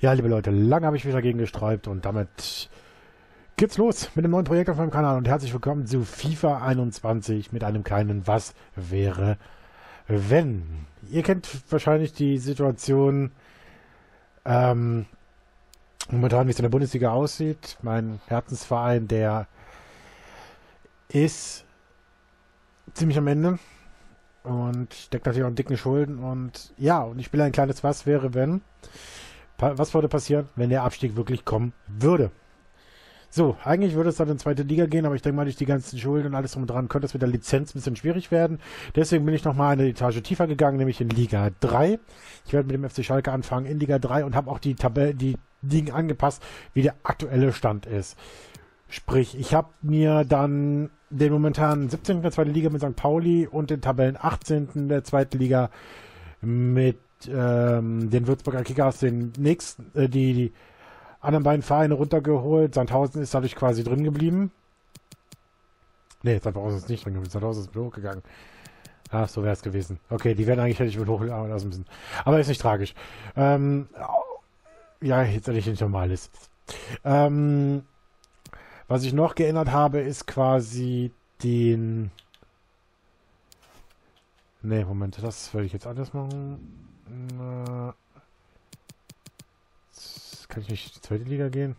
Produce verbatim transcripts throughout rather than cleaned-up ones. Ja, liebe Leute, lange habe ich wieder gegen gesträubt und damit geht's los mit einem neuen Projekt auf meinem Kanal und herzlich willkommen zu FIFA einundzwanzig mit einem kleinen Was wäre, wenn. Ihr kennt wahrscheinlich die Situation ähm, momentan, wie es in der Bundesliga aussieht. Mein Herzensverein, der ist ziemlich am Ende und steckt natürlich auch in dicken Schulden und ja, und ich spiele ein kleines Was wäre, wenn. Was würde passieren, wenn der Abstieg wirklich kommen würde? So, eigentlich würde es dann in die zweite Liga gehen, aber ich denke mal, durch die ganzen Schulden und alles drum und dran könnte es mit der Lizenz ein bisschen schwierig werden. Deswegen bin ich nochmal eine Etage tiefer gegangen, nämlich in Liga drei. Ich werde mit dem F C Schalke anfangen in Liga drei und habe auch die Tabelle, die Ligen angepasst, wie der aktuelle Stand ist. Sprich, ich habe mir dann den momentanen siebzehnten der zweiten Liga mit Sankt Pauli und den Tabellen achtzehnten der zweiten Liga mit ähm, den Würzburger Kickers den nächsten, äh, die, die anderen beiden Vereine runtergeholt. Sandhausen ist dadurch quasi drin geblieben. Ne, Sandhausen ist nicht drin geblieben. Sandhausen ist hochgegangen. Ach, so wäre es gewesen. Okay, die werden eigentlich, hätte ich wohl hochladen lassen müssen. Aber ist nicht tragisch. Ähm, ja, jetzt hätte ich nicht normal ist. Ähm, was ich noch geändert habe, ist quasi den... Ne, Moment, das würde ich jetzt anders machen. Na... Kann ich nicht in die zweite Liga gehen?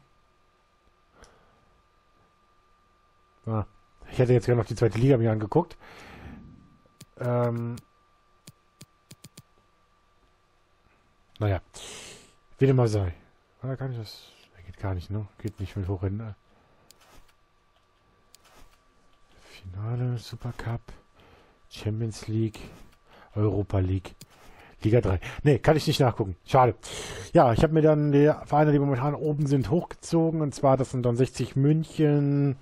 Ah, ich hätte jetzt gerne noch die zweite Liga mir angeguckt. Ähm, naja. Wie dem mal sei. Ah, kann ich das? Geht gar nicht, ne? Geht nicht mit hoch hin. Finale, Supercup, Champions League, Europa League. Liga drei. Ne, kann ich nicht nachgucken. Schade. Ja, ich habe mir dann die Vereine, die momentan oben sind, hochgezogen. Und zwar, das sind dann sechzig München,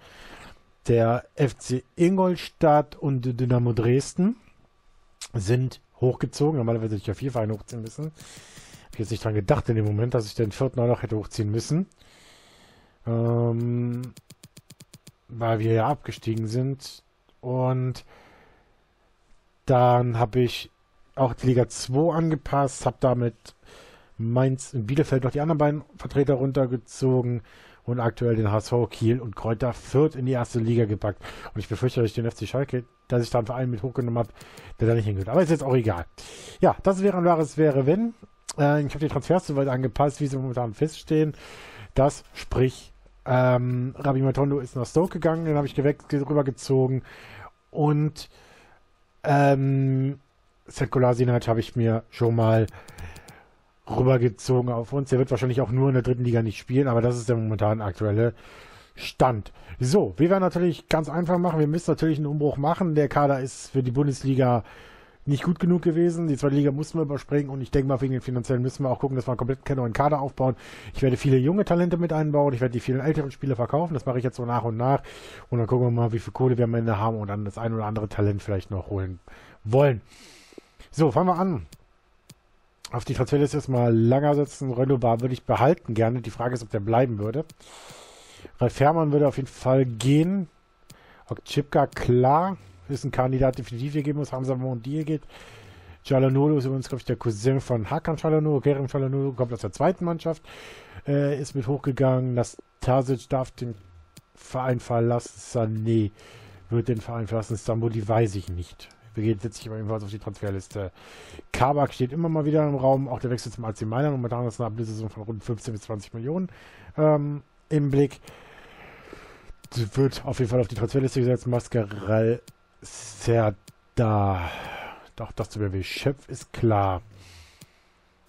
der F C Ingolstadt und Dynamo Dresden sind hochgezogen. Normalerweise hätte ich ja vier Vereine hochziehen müssen. Habe ich jetzt nicht dran gedacht in dem Moment, dass ich den vierten auch noch hätte hochziehen müssen. Ähm, weil wir ja abgestiegen sind. Und dann habe ich auch die Liga zwei angepasst, habe damit Mainz und Bielefeld noch die anderen beiden Vertreter runtergezogen und aktuell den H S V Kiel und Kräuter Fürth in die erste Liga gepackt. Und ich befürchte, dass ich den F C Schalke, dass ich da einen Verein mit hochgenommen habe, der da nicht hingehört. Aber ist jetzt auch egal. Ja, das wäre ein wahres wäre, wenn. Äh, ich habe die Transfers soweit angepasst, wie sie momentan feststehen. Das, sprich, ähm, Rabi Matondo ist nach Stoke gegangen, den habe ich rübergezogen und ähm, Kolasinac habe ich mir schon mal rübergezogen auf uns. Der wird wahrscheinlich auch nur in der dritten Liga nicht spielen, aber das ist der momentan aktuelle Stand. So, wir werden natürlich ganz einfach machen. Wir müssen natürlich einen Umbruch machen. Der Kader ist für die Bundesliga nicht gut genug gewesen. Die zweite Liga mussten wir überspringen und ich denke mal, wegen den finanziellen müssen wir auch gucken, dass wir einen kompletten neuen Kader aufbauen. Ich werde viele junge Talente mit einbauen. Ich werde die vielen älteren Spieler verkaufen. Das mache ich jetzt so nach und nach. Und dann gucken wir mal, wie viel Kohle wir am Ende haben und dann das ein oder andere Talent vielleicht noch holen wollen. So, fangen wir an. Auf die Transferliste erstmal Langer setzen. Rönnobar würde ich behalten gerne. Die Frage ist, ob der bleiben würde. Ralf Herrmann würde auf jeden Fall gehen. Okchipka, klar. Ist ein Kandidat, definitiv hier gehen muss. Hamza Mondier geht. Çalhanoğlu ist übrigens, glaube ich, der Cousin von Hakan Çalhanoğlu. Kerem Çalhanoğlu kommt aus der zweiten Mannschaft. Äh, ist mit hochgegangen. Nastasic darf den Verein verlassen. Sané wird den Verein verlassen. Istanbul, weiß ich nicht. Geht setze ich aber jedenfalls auf die Transferliste. Kabak steht immer mal wieder im Raum, auch der Wechsel zum A C Mailand. Momentan ist eine Ablösesumme von rund fünfzehn bis zwanzig Millionen ähm, im Blick. Das wird auf jeden Fall auf die Transferliste gesetzt. Mascarell Serda. Doch, das zu B W Schöpf ist klar.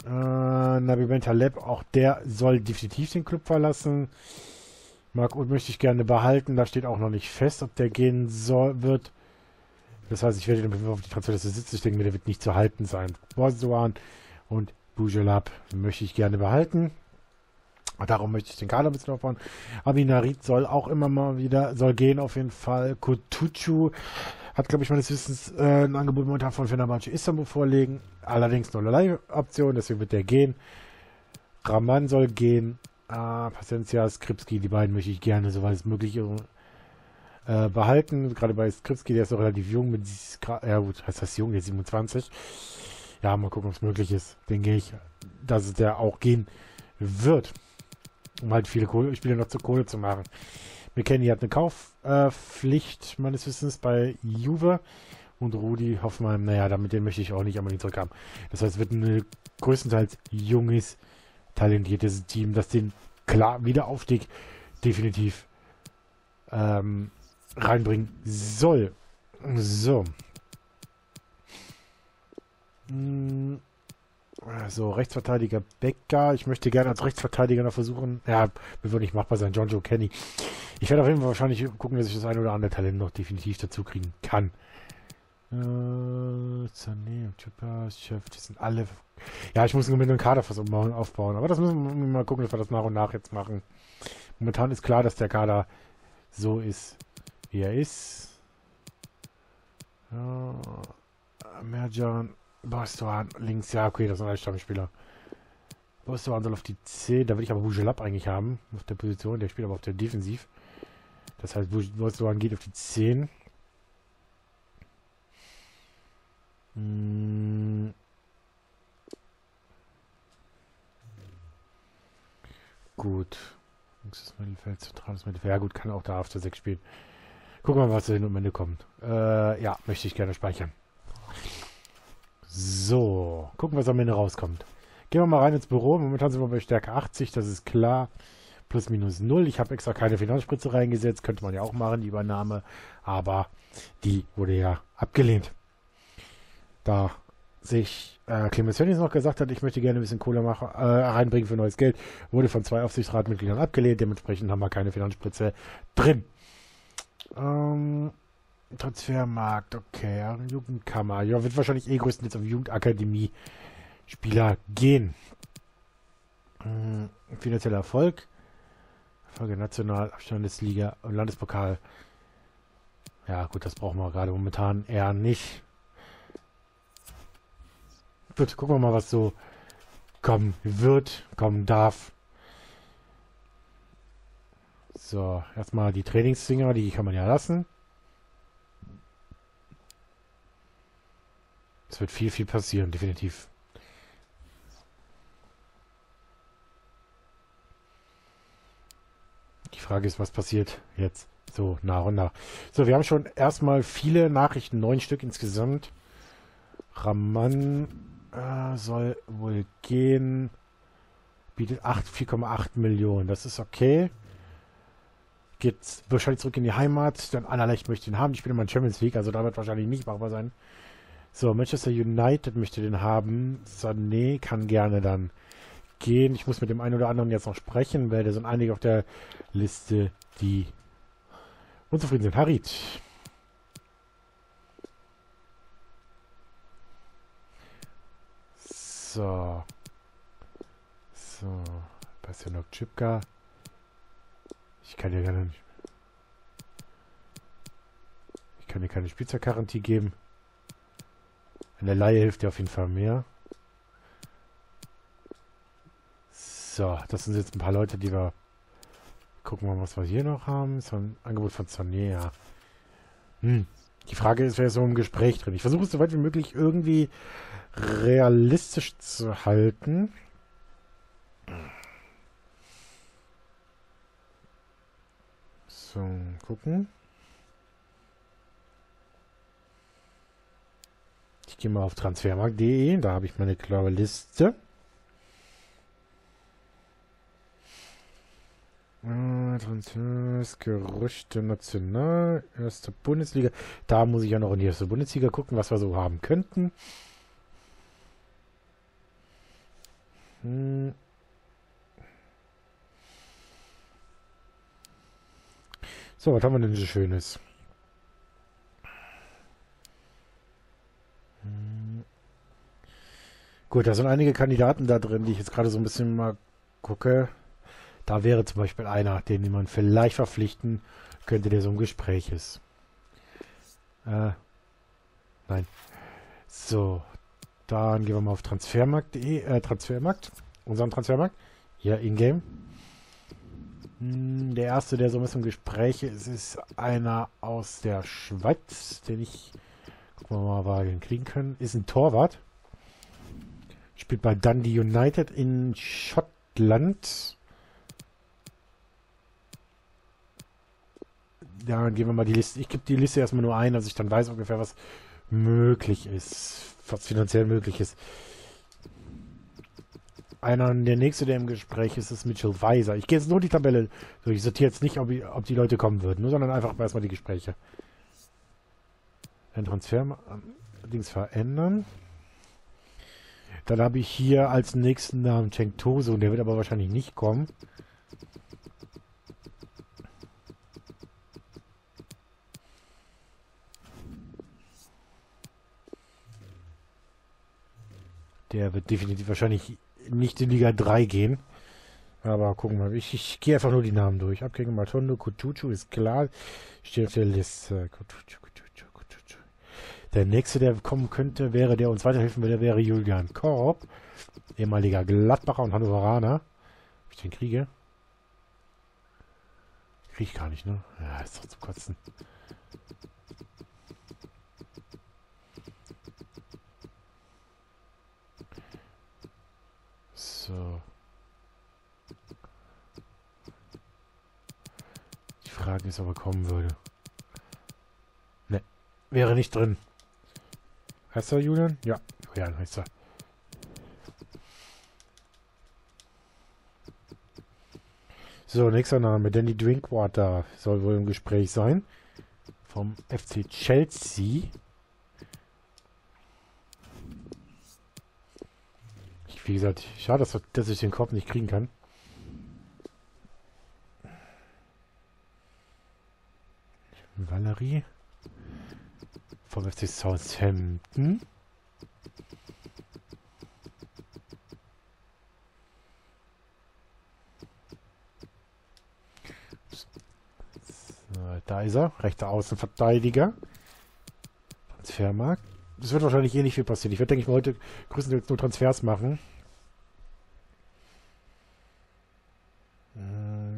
Äh, Nabi Bentaleb, auch der soll definitiv den Club verlassen. Marc Uth möchte ich gerne behalten. Da steht auch noch nicht fest, ob der gehen soll, wird. Das heißt, ich werde dann auf die Transferliste sitzen. Ich denke mir, der wird nicht zu halten sein. Bastoan und Bujalab möchte ich gerne behalten. Darum möchte ich den Kader ein bisschen aufbauen. Amine Harit soll auch immer mal wieder, soll gehen auf jeden Fall. Kutucu hat, glaube ich, meines Wissens äh, ein Angebot momentan von Fenerbahce Istanbul vorlegen. Allerdings nur eine Option, deswegen wird der gehen. Raman soll gehen. Ah, Pasensia, Skripski, die beiden möchte ich gerne, soweit es möglich ist, behalten. Gerade bei Skripski, der ist noch relativ jung, mit ja gut, heißt das jung, der ist siebenundzwanzig. Ja, mal gucken, ob es möglich ist. Denke ich, dass es der auch gehen wird, um halt viele Kohle, Spiele noch zur Kohle zu machen. McKennie hat eine Kaufpflicht äh, meines Wissens bei Juve und Rudi Hoffmann, naja, damit den möchte ich auch nicht unbedingt zurückhaben. Das heißt, es wird ein größtenteils junges, talentiertes Team, das den klar Wiederaufstieg definitiv ähm, reinbringen soll. So. So, Rechtsverteidiger Becker. Ich möchte gerne als Rechtsverteidiger noch versuchen. Ja, wird wohl nicht machbar sein. Jonjo Kenny. Ich werde auf jeden Fall wahrscheinlich gucken, dass ich das ein oder andere Talent noch definitiv dazu kriegen kann. Äh, Sané und Chipper, Chef, die sind alle. Ja, ich muss nur mit einem Kader fast aufbauen. Aber das müssen wir mal gucken, dass wir das nach und nach jetzt machen. Momentan ist klar, dass der Kader so ist, wie er ist. Ja, Merjan, Bastoan, links, ja, okay, das sind alle Stammspieler. Bastoan soll auf die zehn, da will ich aber Bujalab eigentlich haben, auf der Position, der spielt aber auf der Defensiv. Das heißt, Bastoan geht auf die zehn. Hm. Gut. Links Mittelfeld, zentrales Mittelfeld, ja gut, kann auch da auf der sechs spielen. Gucken wir mal, was da hin und Ende kommt. Äh, ja, möchte ich gerne speichern. So, gucken, was am Ende rauskommt. Gehen wir mal rein ins Büro. Momentan sind wir bei Stärke achtzig, das ist klar. Plus minus null. Ich habe extra keine Finanzspritze reingesetzt. Könnte man ja auch machen, die Übernahme. Aber die wurde ja abgelehnt. Da sich äh, Clemens Fennis noch gesagt hat, ich möchte gerne ein bisschen Kohle machen, äh, reinbringen für neues Geld, wurde von zwei Aufsichtsratmitgliedern abgelehnt. Dementsprechend haben wir keine Finanzspritze drin. Ähm, Transfermarkt, okay, Jugendkammer, ja, wird wahrscheinlich eh größtenteils auf Jugendakademie Spieler gehen. Ähm, finanzieller Erfolg, Erfolge national, Abstandsliga und Landespokal. Ja gut, das brauchen wir gerade momentan eher nicht. Gut, gucken wir mal, was so kommen wird, kommen darf. So, erstmal die Trainingsdinger, die kann man ja lassen. Es wird viel, viel passieren, definitiv. Die Frage ist, was passiert jetzt so nach und nach. So, wir haben schon erstmal viele Nachrichten, neun Stück insgesamt. Raman äh, soll wohl gehen. Bietet vier Komma acht Millionen, das ist okay. Geht wahrscheinlich zurück in die Heimat. Dann Anderlecht möchte ihn haben. Ich bin immer in der Champions League, also da wird wahrscheinlich nicht machbar sein. So, Manchester United möchte den haben. Sané kann gerne dann gehen. Ich muss mit dem einen oder anderen jetzt noch sprechen, weil da sind einige auf der Liste, die unzufrieden sind. Harit. So. So. Bastian Chipka. Ich kann dir gerne nicht. Ich kann dir keine Spielzeuggarantie geben. An der Leihe hilft dir auf jeden Fall mehr. So, das sind jetzt ein paar Leute, die wir. Gucken wir mal, was wir hier noch haben. So ein Angebot von Sané, ja. Hm. Die Frage ist, wer ist so im Gespräch drin? Ich versuche es so weit wie möglich irgendwie realistisch zu halten. So, gucken. Ich gehe mal auf transfermarkt punkt de, da habe ich meine klare Liste. Ah, Transfers, Gerüchte national, erste Bundesliga. Da muss ich ja noch in die erste Bundesliga gucken, was wir so haben könnten. Hm. So, was haben wir denn so Schönes? Hm. Gut, da sind einige Kandidaten da drin, die ich jetzt gerade so ein bisschen mal gucke. Da wäre zum Beispiel einer, den man vielleicht verpflichten könnte, der so im Gespräch ist. Äh, nein. So, dann gehen wir mal auf transfermarkt punkt de, äh, Transfermarkt, unseren Transfermarkt, hier in-game. Der erste, der so ein bisschen im Gespräch ist, ist einer aus der Schweiz, den ich, gucken wir mal, was wir kriegen können, ist ein Torwart. Spielt bei Dundee United in Schottland. Land. Ja, dann gehen wir mal die Liste. Ich gebe die Liste erstmal nur ein, dass ich dann weiß ungefähr, was möglich ist. Was finanziell möglich ist. Einer, der nächste, der im Gespräch ist, ist Mitchell Weiser. Ich gehe jetzt nur die Tabelle durch. Ich sortiere jetzt nicht, ob, ich, ob die Leute kommen würden, nur, sondern einfach erstmal die Gespräche. Den Transfer allerdings verändern. Dann habe ich hier als nächsten Namen Cenk Tosun, der wird aber wahrscheinlich nicht kommen. Der wird definitiv wahrscheinlich nicht in Liga drei gehen. Aber gucken wir mal. Ich, ich gehe einfach nur die Namen durch. Abgänge Matondo, Kutucu ist klar. Steht auf der Liste. Kutucu, Kutucu, Kutucu. Der nächste, der kommen könnte, wäre, der uns weiterhelfen würde, wäre Julian Korb. Ehemaliger Gladbacher und Hannoveraner. Ob ich den kriege? Kriege ich gar nicht, ne? Ja, ist doch zu kotzen. Die Frage ist, ob er kommen würde. Ne, wäre nicht drin. Heißt er Julian? Ja, Julian heißt er. So, nächster Name. Danny Drinkwater soll wohl im Gespräch sein. Vom F C Chelsea. Wie gesagt, schade, dass ich den Korb nicht kriegen kann. Valerie vom F C Southampton. Da ist er, rechter Außenverteidiger. Transfermarkt. Es wird wahrscheinlich eh nicht viel passieren. Ich werde, denke ich, mal heute größtenteils nur Transfers machen.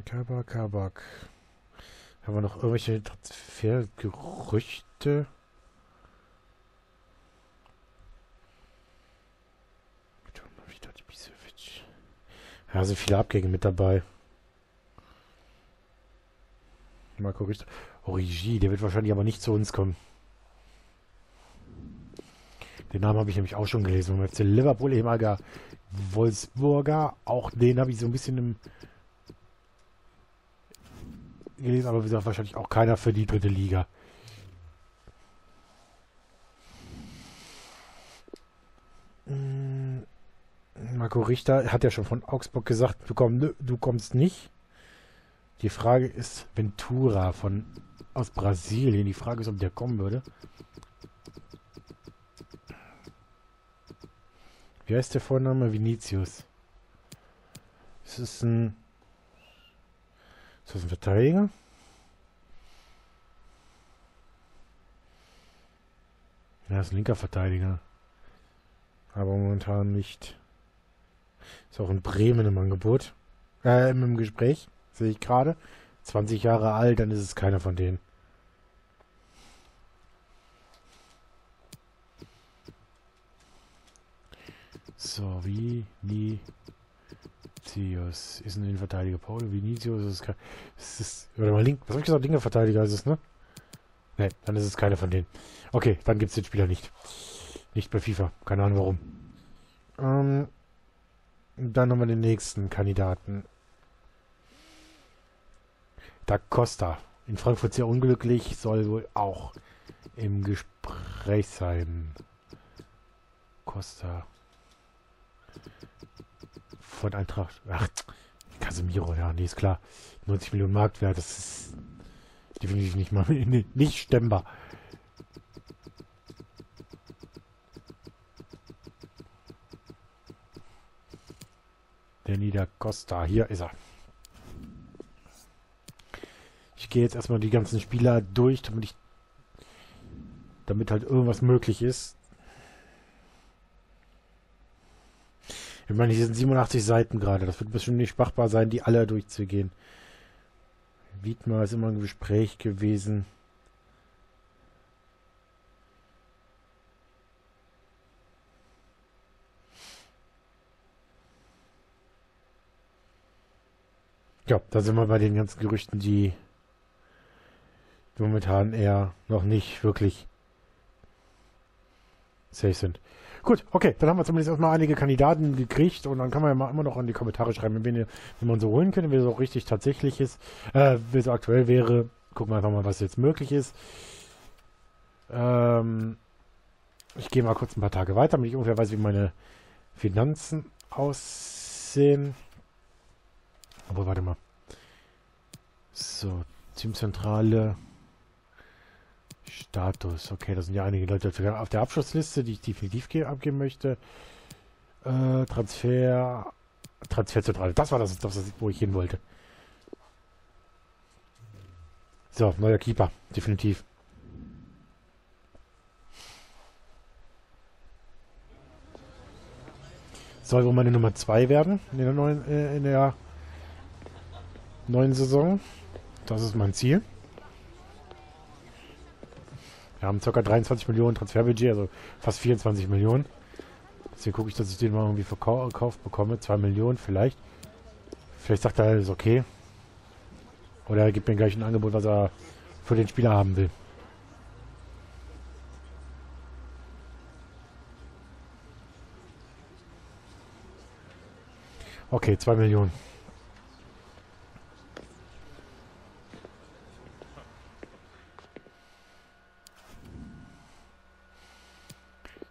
Kabak, Kabak. Haben wir noch irgendwelche Transfergerüchte? Ja, sind viele Abgänge mit dabei. Marco Richter. Origi, der wird wahrscheinlich aber nicht zu uns kommen. Den Namen habe ich nämlich auch schon gelesen. Jetzt Liverpool, ehemaliger Wolfsburger. Auch den habe ich so ein bisschen im gelesen, aber wie gesagt, wahrscheinlich auch keiner für die dritte Liga. Marco Richter hat ja schon von Augsburg gesagt, du, komm, nö, du kommst nicht. Die Frage ist Ventura von, aus Brasilien. Die Frage ist, ob der kommen würde. Wie heißt der Vorname? Vinicius. Ist das ein... Ist das ein Verteidiger? Ja, ist ein linker Verteidiger. Aber momentan nicht. Ist auch in Bremen im Angebot. Äh, im Gespräch. Sehe ich gerade. zwanzig Jahre alt, dann ist es keiner von denen. So, Vinicius ist ein Innenverteidiger. Paul Vinicius ist kein... Ist es, oder mal Link... Was habe ich gesagt? Linker Verteidiger ist es, ne? Ne, dann ist es keiner von denen. Okay, dann gibt es den Spieler nicht. Nicht bei FIFA. Keine Ahnung warum. Ähm, dann haben wir den nächsten Kandidaten. Da Costa. In Frankfurt sehr unglücklich. Soll wohl auch im Gespräch sein. Costa. Von Eintracht. Ach, Casemiro, ja, nee, ist klar. neunzig Millionen Marktwert, das ist definitiv nicht mal nicht stemmbar. Danny da Costa, hier ist er. Ich gehe jetzt erstmal die ganzen Spieler durch, damit ich damit halt irgendwas möglich ist. Ich meine, hier sind siebenundachtzig Seiten gerade. Das wird bestimmt nicht machbar sein, die alle durchzugehen. Wiedmar ist immer ein Gespräch gewesen. Ja, da sind wir bei den ganzen Gerüchten, die momentan eher noch nicht wirklich safe sind. Gut, okay, dann haben wir zumindest erstmal einige Kandidaten gekriegt und dann kann man ja mal immer noch in die Kommentare schreiben, wenn, ihr, wenn man so holen könnte, wie es auch richtig tatsächlich ist, äh, wie es aktuell wäre. Gucken wir einfach mal, was jetzt möglich ist. Ähm, ich gehe mal kurz ein paar Tage weiter, damit ich ungefähr weiß, wie meine Finanzen aussehen. Aber warte mal. So, Teamzentrale. Status. Okay, das sind ja einige Leute auf der Abschlussliste, die ich definitiv abgeben möchte. Äh, Transfer. Transferzentrale. Das war das, das, wo ich hin wollte. So, neuer Keeper. Definitiv. Soll wohl meine Nummer zwei werden in der neuen, äh, in der neuen Saison. Das ist mein Ziel. Wir haben ca. dreiundzwanzig Millionen Transferbudget, also fast vierundzwanzig Millionen. Deswegen gucke ich, dass ich den mal irgendwie verkauft bekomme. zwei Millionen vielleicht. Vielleicht sagt er, das ist okay. Oder er gibt mir gleich ein Angebot, was er für den Spieler haben will. Okay, zwei Millionen.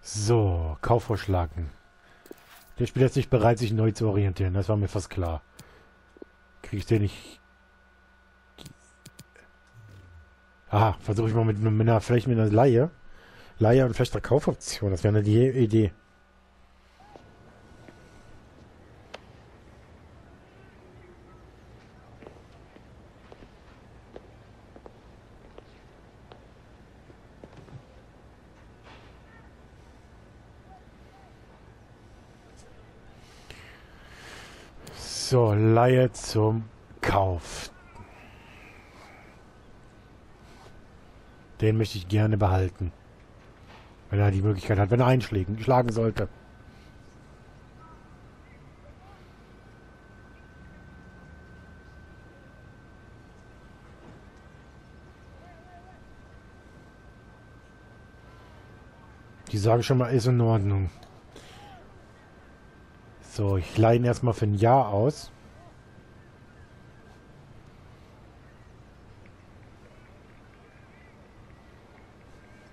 So, Kaufvorschlagen. Der Spieler ist nicht bereit, sich neu zu orientieren. Das war mir fast klar. Kriege ich den nicht... Aha, versuche ich mal mit, mit einer, vielleicht mit einer Laie. Laie und vielleicht eine Kaufoption. Das wäre eine Idee. So, Leihe zum Kauf. Den möchte ich gerne behalten. Wenn er die Möglichkeit hat, wenn er einschlagen, schlagen sollte. Die sagen schon mal, ist in Ordnung. So, ich leihe ihn erstmal für ein Jahr aus.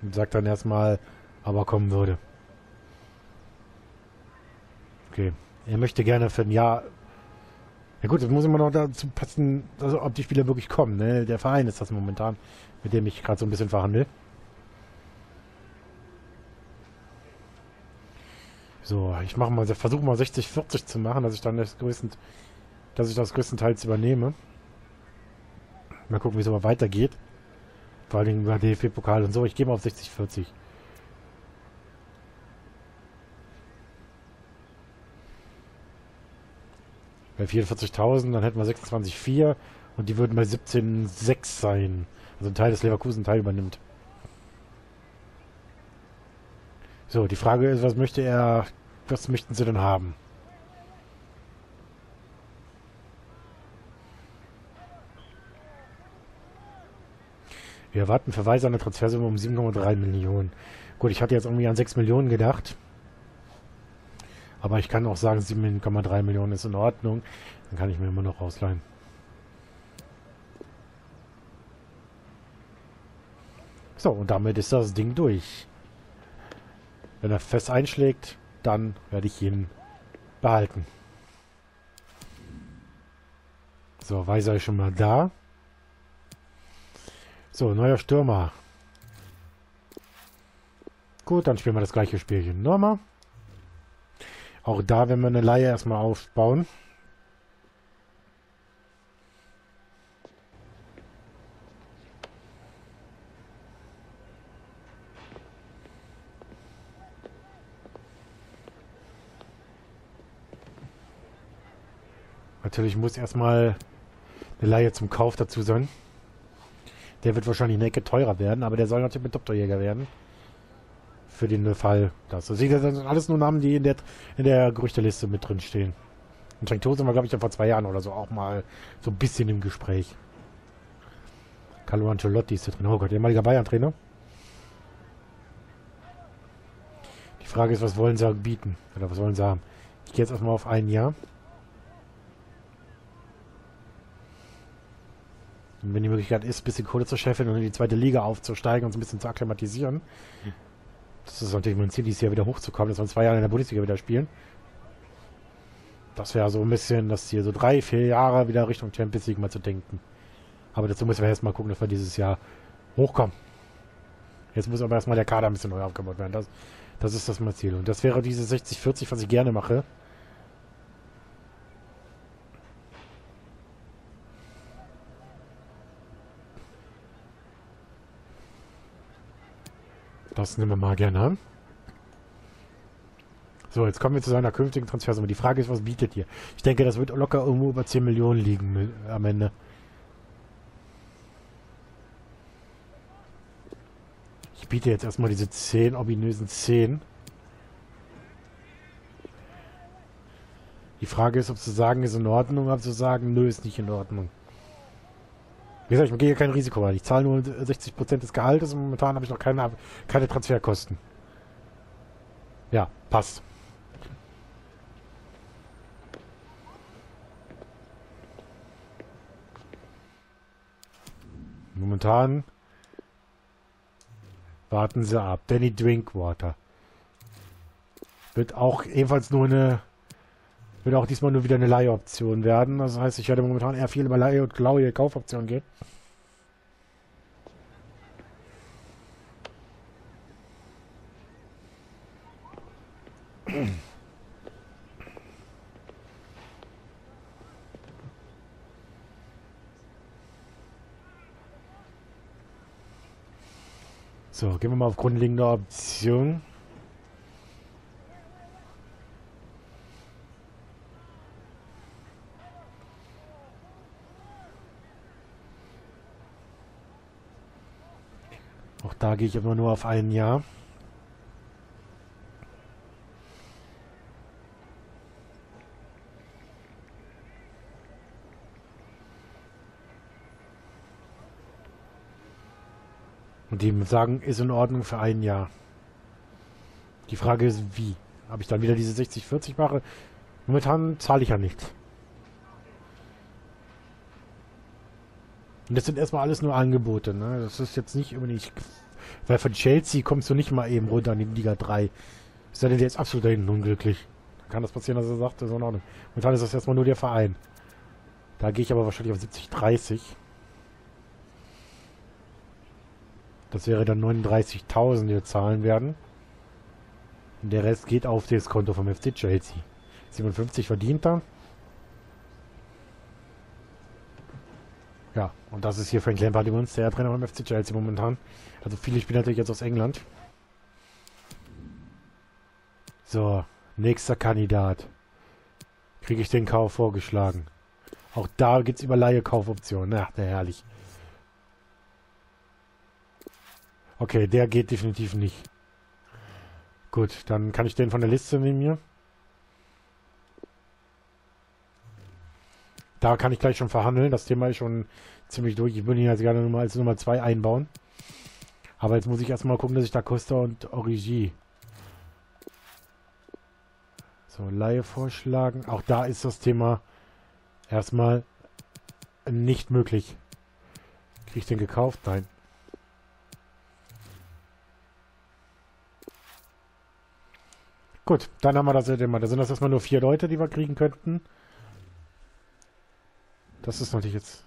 Und sagt dann erstmal, aber kommen würde. Okay, er möchte gerne für ein Jahr. Ja gut, das muss immer noch dazu passen, also ob die Spieler wirklich kommen. Ne? Der Verein ist das momentan, mit dem ich gerade so ein bisschen verhandle. So, ich mache mal, versuche mal sechzig vierzig zu machen, dass ich dann das größten, dass ich das größtenteils übernehme. Mal gucken, wie es aber weitergeht. Vor allen Dingen über D F B-Pokal und so. Ich gehe mal auf sechzig vierzig. Bei vierundvierzigtausend, dann hätten wir sechsundzwanzig Komma vier und die würden bei siebzehn Komma sechs sein. Also ein Teil des Leverkusen-Teil übernimmt. So, die Frage ist, was möchte er... Was möchten sie denn haben? Wir erwarten für Weiser eine Transfersumme um sieben Komma drei Millionen. Gut, ich hatte jetzt irgendwie an sechs Millionen gedacht. Aber ich kann auch sagen, sieben Komma drei Millionen ist in Ordnung. Dann kann ich mir immer noch ausleihen. So, und damit ist das Ding durch. Wenn er fest einschlägt, dann werde ich ihn behalten. So, Weiser ist schon mal da. So, neuer Stürmer. Gut, dann spielen wir das gleiche Spielchen nochmal. Auch da werden wir eine Leihe erstmal aufbauen. Natürlich muss erstmal eine Leihe zum Kauf dazu sein. Der wird wahrscheinlich eine Ecke teurer werden, aber der soll natürlich ein Top-Torjäger werden. Für den Fall, dass das sind alles nur Namen, die in der, in der Gerüchteliste mit drin stehen. Und Cenk Tosun war, glaube ich, ja vor zwei Jahren oder so auch mal so ein bisschen im Gespräch. Carlo Ancelotti ist da drin. Oh Gott, ehemaliger Bayern-Trainer. Die Frage ist, was wollen sie bieten? Oder was wollen sie haben? Ich gehe jetzt erstmal auf ein Jahr. Und wenn die Möglichkeit ist, ein bisschen Kohle zu scheffeln und in die zweite Liga aufzusteigen und uns ein bisschen zu akklimatisieren. Das ist natürlich mein Ziel, dieses Jahr wieder hochzukommen, dass wir in zwei Jahren in der Bundesliga wieder spielen. Das wäre so ein bisschen, dass hier so drei, vier Jahre wieder Richtung Champions League mal zu denken. Aber dazu müssen wir erstmal gucken, dass wir dieses Jahr hochkommen. Jetzt muss aber erstmal der Kader ein bisschen neu aufgebaut werden. Das, das ist das mein Ziel. Und das wäre diese sechzig vierzig, was ich gerne mache. Das nehmen wir mal gerne an. So, jetzt kommen wir zu seiner künftigen Transfersumme. Die Frage ist, was bietet ihr? Ich denke, das wird locker irgendwo über zehn Millionen liegen am Ende. Ich biete jetzt erstmal diese zehn, ominösen zehn. Die Frage ist, ob zu sagen, ist in Ordnung, oder ob zu sagen, nö, ist nicht in Ordnung. Wie gesagt, ich gehe hier kein Risiko ein. Ich zahle nur sechzig Prozent des Gehaltes und momentan habe ich noch keine, keine Transferkosten. Ja, passt. Momentan warten sie ab. Danny Drinkwater. Wird auch ebenfalls nur eine... Würde auch diesmal nur wieder eine Leihoption werden. Das heißt, ich werde momentan eher viel über Leih- und Laue Kaufoptionen gehen. So, gehen wir mal auf grundlegende Optionen. Da gehe ich immer nur auf ein Jahr. Und die sagen, ist in Ordnung für ein Jahr. Die Frage ist, wie? Habe ich dann wieder diese sechzig vierzig mache? Momentan zahle ich ja nichts. Und das sind erstmal alles nur Angebote, ne? Das ist jetzt nicht unbedingt... Weil von Chelsea kommst du nicht mal eben runter in die Liga drei. Ist ja denn jetzt absolut da hinten unglücklich. Da kann das passieren, dass er sagt, das ist in Ordnung. Und dann ist das erstmal nur der Verein. Da gehe ich aber wahrscheinlich auf siebzig dreißig. Das wäre dann neununddreißigtausend, die wir zahlen werden. Und der Rest geht auf das Konto vom F C Chelsea. siebenundfünfzig verdient er. Ja, und das ist hier Frank Lampard übrigens, der Trainer beim F C Chelsea momentan. Also viele spielen natürlich jetzt aus England. So, nächster Kandidat. Kriege ich den Kauf vorgeschlagen. Auch da gibt es über Leihe Kaufoptionen. Ach, der herrlich. Okay, der geht definitiv nicht. Gut, dann kann ich den von der Liste nehmen hier. Da kann ich gleich schon verhandeln. Das Thema ist schon ziemlich durch. Ich würde ihn jetzt gerne als Nummer zwei einbauen. Aber jetzt muss ich erstmal gucken, dass ich da Costa und Origi. So, Laie vorschlagen. Auch da ist das Thema erstmal nicht möglich. Kriege ich den gekauft? Nein. Gut, dann haben wir das ja immer. Da sind das erstmal nur vier Leute, die wir kriegen könnten. Das ist natürlich jetzt...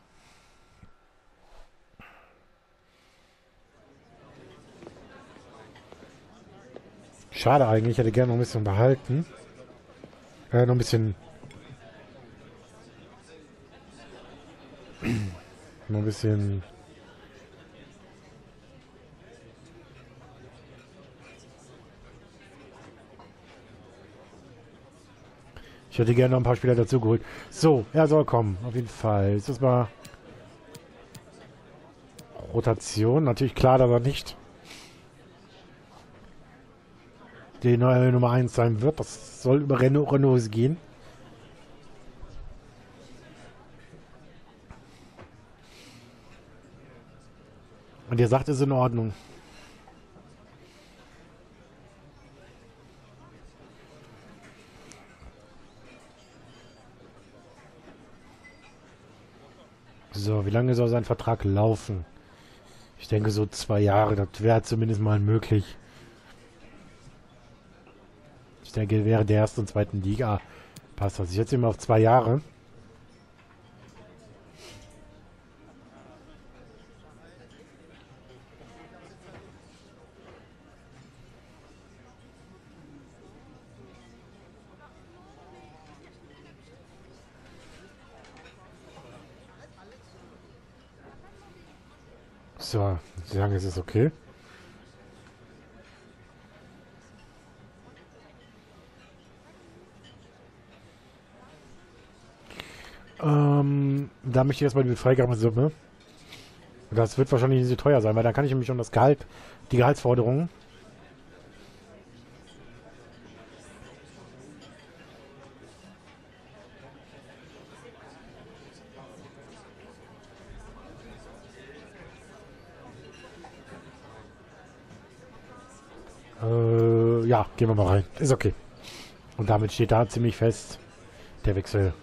Schade eigentlich, ich hätte gerne noch ein bisschen behalten. Äh, noch ein bisschen... noch ein bisschen... Ich hätte gerne noch ein paar Spieler dazu geholt. So, er soll kommen, auf jeden Fall. Jetzt ist mal Rotation. Natürlich klar, dass er nicht die neue Nummer eins sein wird. Das soll über Rönnobar gehen. Und ihr sagt, es ist in Ordnung. So, wie lange soll sein Vertrag laufen? Ich denke so zwei Jahre, das wäre zumindest mal möglich. Ich denke, wäre der ersten und zweiten Liga passt das. Ich setze ihn mal auf zwei Jahre. So, wie lange ist es okay? Ähm, da möchte ich erstmal die Freigabesumme. Das wird wahrscheinlich nicht so teuer sein, weil dann kann ich nämlich um das Gehalt, die Gehaltsforderungen. Ja, gehen wir mal rein. Ist okay. Und damit steht da ziemlich fest der Wechsel.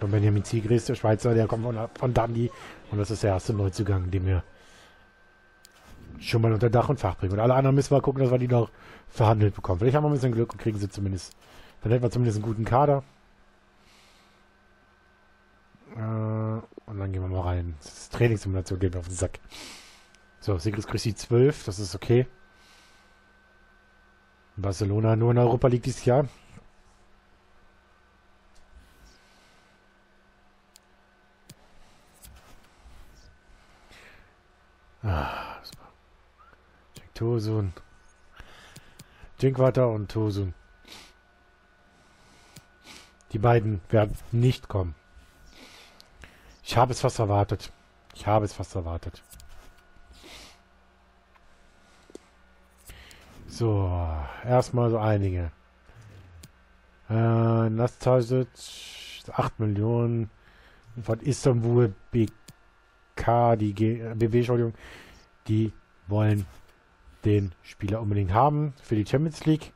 Und Benjamin Ziegris, der Schweizer, der kommt von, von Dundee. Und das ist der erste Neuzugang, den wir schon mal unter Dach und Fach bringen. Und alle anderen müssen mal gucken, dass wir die noch verhandelt bekommen. Vielleicht haben wir ein bisschen Glück und kriegen sie zumindest. Dann hätten wir zumindest einen guten Kader. Äh, und dann gehen wir mal rein. Das ist Trainingssimulation, geht mir auf den Sack. So, Sigris kriegt die zwölf, das ist okay. Barcelona nur in Europa League dieses Jahr. Ah, super. Cenk Tosun. Drinkwater und Tosun. Die beiden werden nicht kommen. Ich habe es fast erwartet. Ich habe es fast erwartet. So, erstmal so einige. Äh, Nastasic, acht Millionen. Von Istanbul, B K, die G B W, Entschuldigung, die wollen den Spieler unbedingt haben für die Champions League.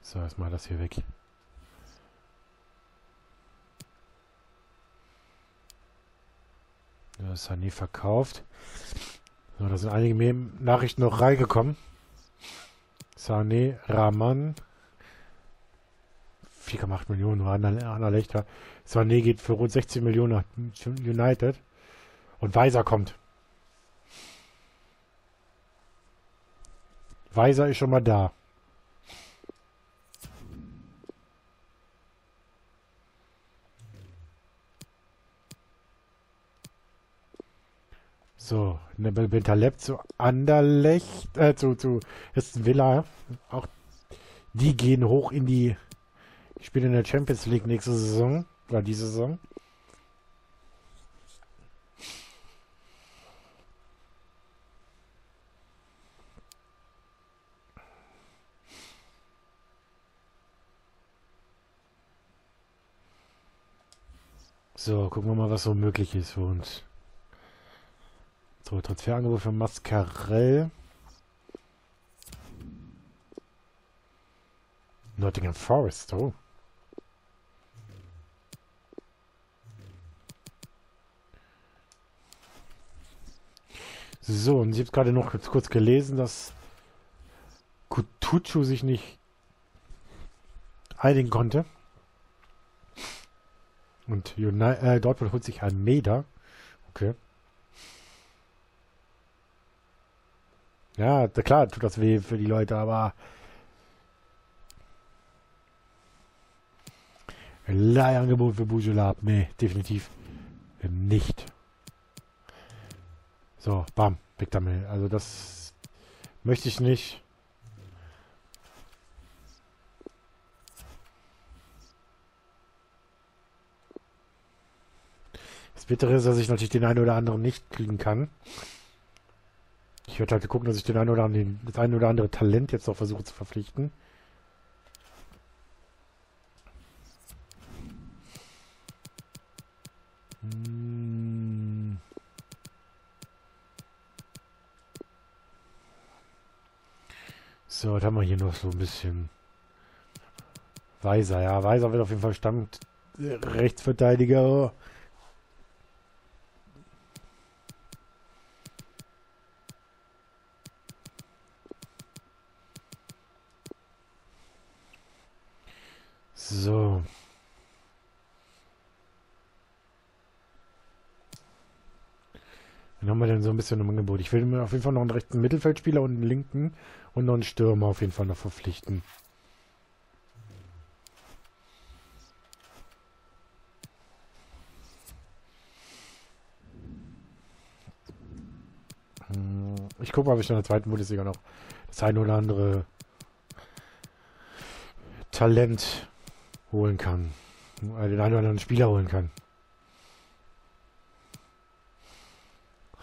So, erstmal das hier weg. Das hat nie verkauft. So, da sind einige Nachrichten noch reingekommen. Sané, Raman. vier Komma acht Millionen war Anderlecht. Sané geht für rund sechzehn Millionen nach United. Und Weiser kommt. Weiser ist schon mal da. So, Bentaleb zu Anderlecht, äh, zu, zu Aston Villa. Auch die gehen hoch in die Spiele in der Champions League nächste Saison. Oder diese Saison. So, gucken wir mal, was so möglich ist für uns. So, Transferangebot für Mascarell. Nottingham Forest, oh. So, und ich habe gerade noch kurz gelesen, dass Kutucu sich nicht einigen konnte. Und United, äh, Dortmund holt sich Almeida. Okay. Ja, klar, tut das weh für die Leute, aber Leihangebot für Bujalab, nee, definitiv nicht. So, bam, weg damit. Also das möchte ich nicht. Das Bittere ist, dass ich natürlich den einen oder anderen nicht kriegen kann. Ich werde halt gucken, dass ich den ein oder anderen, das ein oder andere Talent jetzt noch versuche zu verpflichten. So, was haben wir hier noch so ein bisschen? Weiser, ja. Weiser wird auf jeden Fall stammt. Rechtsverteidiger. So. Dann haben wir denn so ein bisschen im Angebot. Ich will mir auf jeden Fall noch einen rechten Mittelfeldspieler und einen linken und noch einen Stürmer auf jeden Fall noch verpflichten. Ich gucke mal, ob ich in der zweiten Bundesliga noch das eine oder andere Talent holen kann. Den einen oder anderen Spieler holen kann.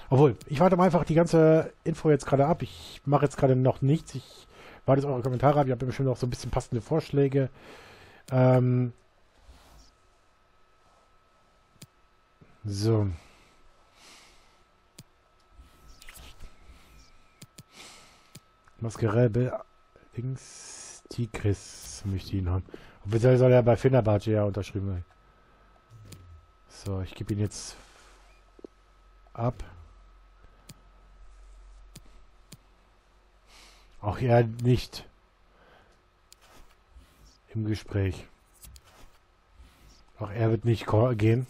Obwohl, ich warte mal einfach die ganze Info jetzt gerade ab. Ich mache jetzt gerade noch nichts. Ich warte jetzt eure Kommentare ab. Ihr habt ja bestimmt auch so ein bisschen passende Vorschläge. Ähm so. Mascarell, links, Tigris möchte ihn haben. Obwohl soll er bei Fenerbahce ja unterschrieben sein. So, ich gebe ihn jetzt ab. Auch er nicht im Gespräch. Auch er wird nicht gehen.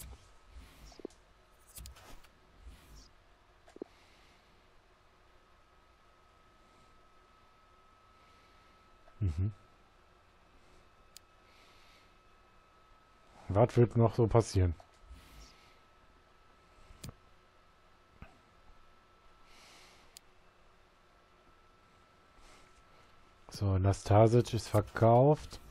Mhm. Was wird noch so passieren? So, Nastasic ist verkauft.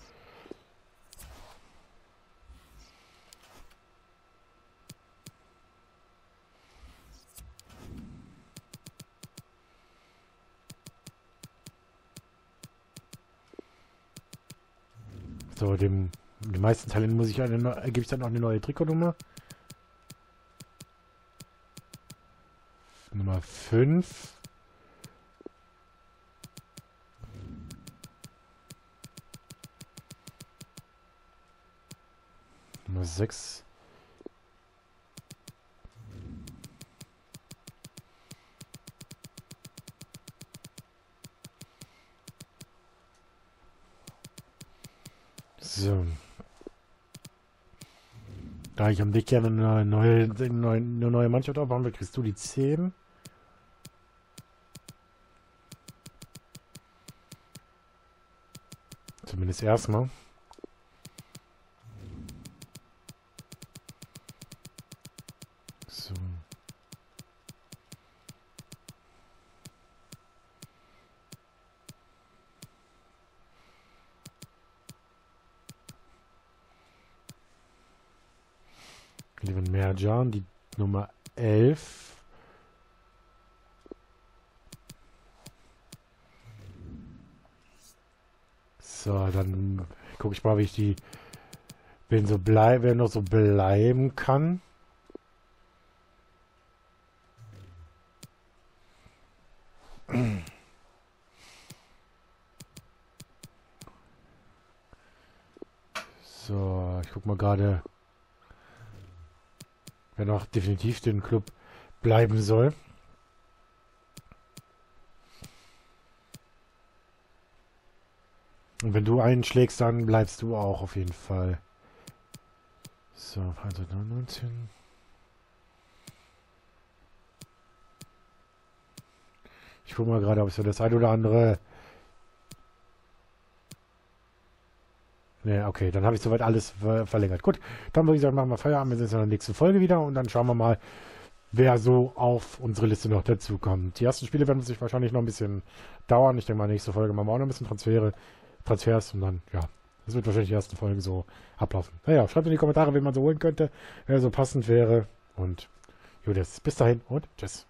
So, dem, den meisten Teilen muss ich eine, gebe ich dann auch eine neue Trikotnummer. Nummer fünf. Nummer sechs. So. Da ich am Weg gerne eine neue, eine neue, eine neue Mannschaft aufbauen will, kriegst du die zehn. Zumindest erstmal. So. Lieben Merjan, die Nummer elf. So, dann gucke ich mal, wie ich die wenn so bleibe, wenn noch so bleiben kann. So, ich guck mal gerade, wenn auch definitiv den Club bleiben soll. Und wenn du einschlägst, dann bleibst du auch auf jeden Fall. So, hundertneunzehn. Ich gucke mal gerade, ob ich so das ein oder andere... Ne, okay, dann habe ich soweit alles ver verlängert. Gut, dann würde ich sagen, machen wir Feierabend. Wir sehen uns in der nächsten Folge wieder und dann schauen wir mal, wer so auf unsere Liste noch dazu kommt. Die ersten Spiele werden sich wahrscheinlich noch ein bisschen dauern. Ich denke mal, nächste Folge machen wir auch noch ein bisschen Transfere, Transfers und dann, ja, das wird wahrscheinlich die ersten Folgen so ablaufen. Naja, schreibt in die Kommentare, wen man so holen könnte, wer so passend wäre. Und Judas, bis dahin und tschüss.